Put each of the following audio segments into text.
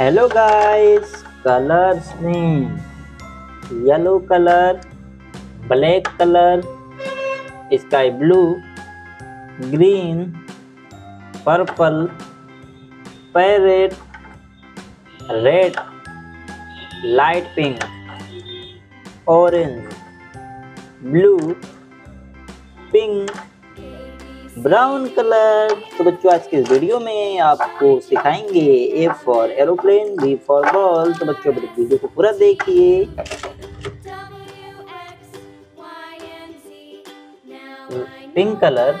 Hello guys, colours में yellow colour, black colour, sky blue, green, purple, parrot, red, light pink, orange, blue, pink, brown colour. तो बच्चों, आज के इस video में आपको सिखाएंगे A for aeroplane, B for ball. तो बच्चों, वीडियो को पूरा देखिए। Pink colour,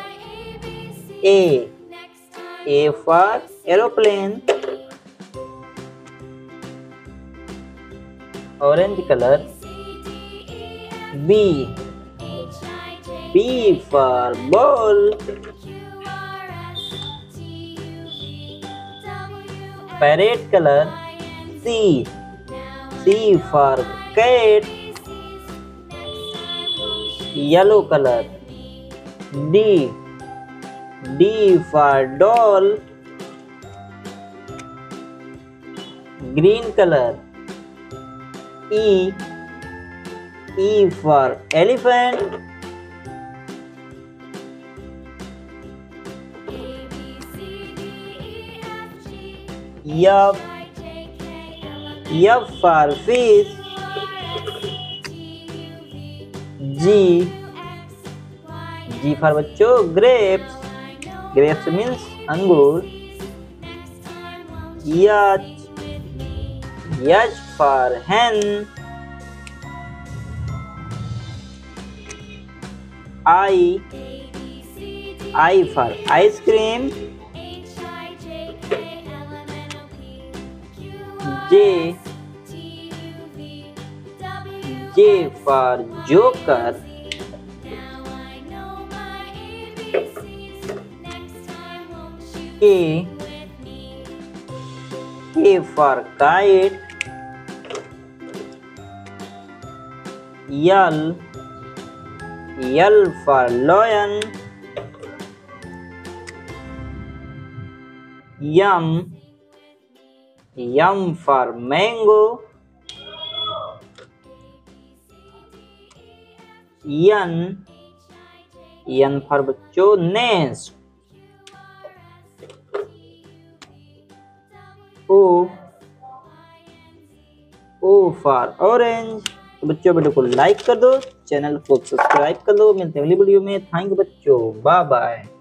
A for aeroplane. Orange colour, B for ball. Parrot colour, C for cat. Yellow colour, D for doll. Green colour, E for elephant। F for fish। G for बच्चों grapes, grapes means अंगूर। H for hen। I for ice cream। J for joker। K for kite। L for lion। M for mango। N for बच्चों nest। O for orange। तो बच्चों, video को like कर दो, channel को subscribe कर दो। मिलते हैं अगली वीडियो में। थैंक यू बच्चों, बाय बाय।